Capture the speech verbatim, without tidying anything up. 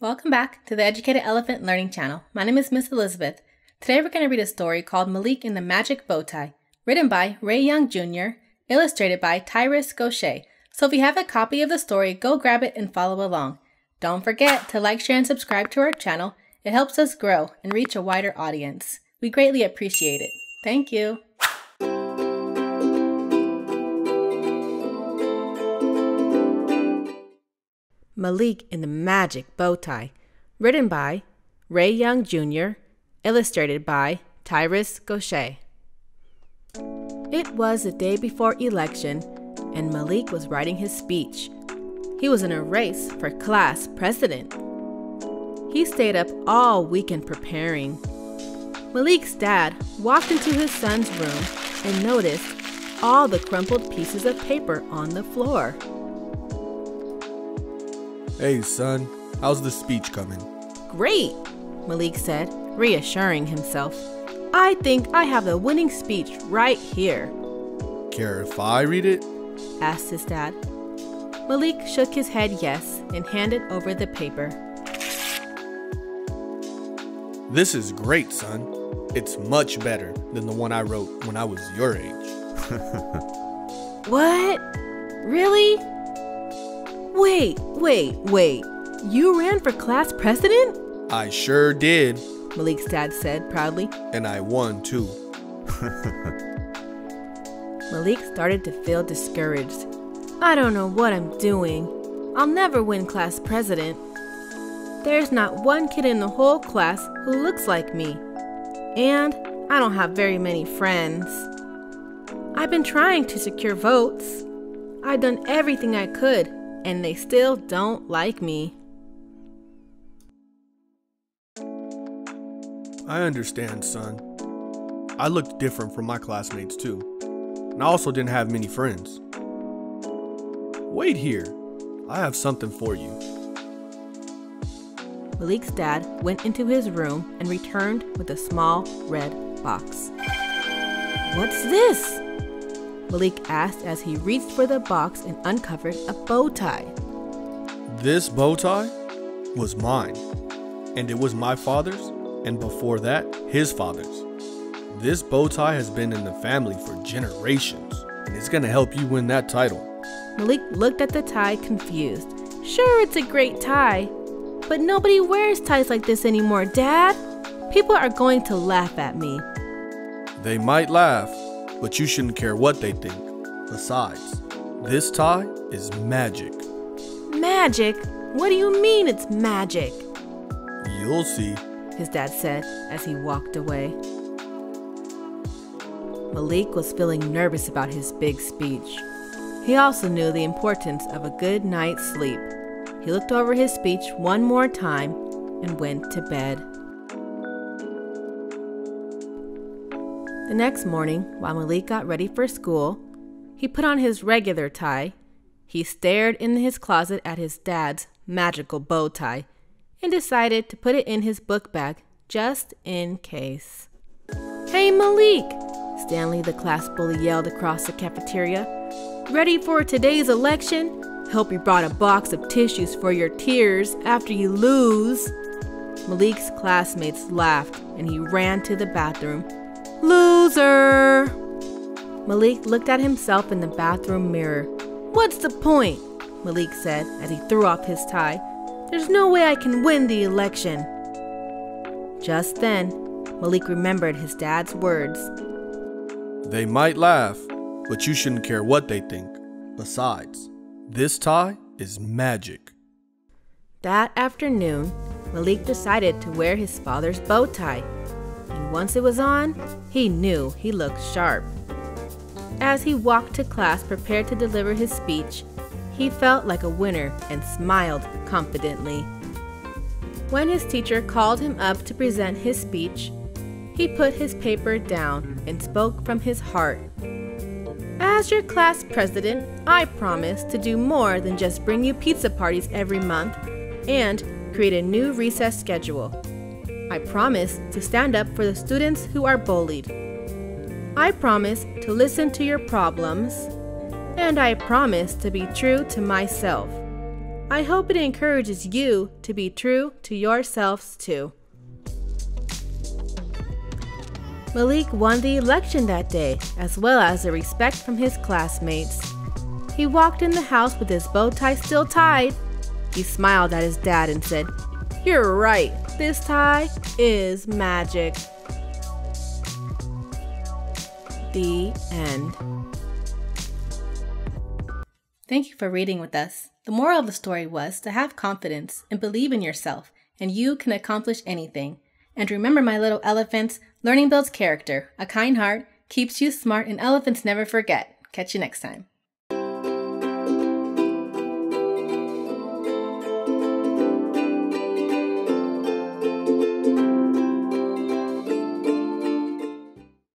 Welcome back to the Educated Elephant Learning Channel. My name is Miss Elizabeth. Today we're going to read a story called Malik and the Magic Bowtie, written by Ray Young Junior, illustrated by Tyrus Goshay. So if you have a copy of the story, go grab it and follow along. Don't forget to like, share, and subscribe to our channel. It helps us grow and reach a wider audience. We greatly appreciate it. Thank you. Malik and the Magic Bowtie, written by Ray Young Junior, illustrated by Tyrus Goshay. It was the day before election, and Malik was writing his speech. He was in a race for class president. He stayed up all weekend preparing. Malik's dad walked into his son's room and noticed all the crumpled pieces of paper on the floor. Hey, son, how's the speech coming? Great, Malik said, reassuring himself. I think I have the winning speech right here. Care if I read it? Asked his dad. Malik shook his head yes and handed over the paper. This is great, son. It's much better than the one I wrote when I was your age. What? Really? Wait, wait, wait. You ran for class president? I sure did, Malik's dad said proudly. And I won too. Malik started to feel discouraged. I don't know what I'm doing. I'll never win class president. There's not one kid in the whole class who looks like me. And I don't have very many friends. I've been trying to secure votes. I've done everything I could. And they still don't like me. I understand, son. I looked different from my classmates too. And I also didn't have many friends. Wait here. I have something for you. Malik's dad went into his room and returned with a small red box. What's this? Malik asked as he reached for the box and uncovered a bow tie. This bow tie was mine, and it was my father's, and before that, his father's. This bow tie has been in the family for generations, and it's gonna help you win that title. Malik looked at the tie confused. Sure, it's a great tie, but nobody wears ties like this anymore, Dad. People are going to laugh at me. They might laugh. But you shouldn't care what they think. Besides, this tie is magic. Magic? What do you mean it's magic? You'll see, his dad said as he walked away. Malik was feeling nervous about his big speech. He also knew the importance of a good night's sleep. He looked over his speech one more time and went to bed. The next morning, while Malik got ready for school, he put on his regular tie. He stared in his closet at his dad's magical bow tie and decided to put it in his book bag just in case. Hey, Malik! Stanley, the class bully, yelled across the cafeteria. Ready for today's election? Hope you brought a box of tissues for your tears after you lose. Malik's classmates laughed and he ran to the bathroom. Loser! Malik looked at himself in the bathroom mirror. What's the point? Malik said as he threw off his tie. There's no way I can win the election. Just then, Malik remembered his dad's words. They might laugh, but you shouldn't care what they think. Besides, this tie is magic. That afternoon, Malik decided to wear his father's bow tie. Once it was on, he knew he looked sharp. As he walked to class prepared to deliver his speech, he felt like a winner and smiled confidently. When his teacher called him up to present his speech, he put his paper down and spoke from his heart. As your class president, I promise to do more than just bring you pizza parties every month and create a new recess schedule. I promise to stand up for the students who are bullied. I promise to listen to your problems. And I promise to be true to myself. I hope it encourages you to be true to yourselves too. Malik won the election that day, as well as the respect from his classmates. He walked in the house with his bow tie still tied. He smiled at his dad and said, "You're right, this tie is magic." The end. Thank you for reading with us. The moral of the story was to have confidence and believe in yourself, and you can accomplish anything. And remember, my little elephants, learning builds character, a kind heart, keeps you smart, and elephants never forget. Catch you next time.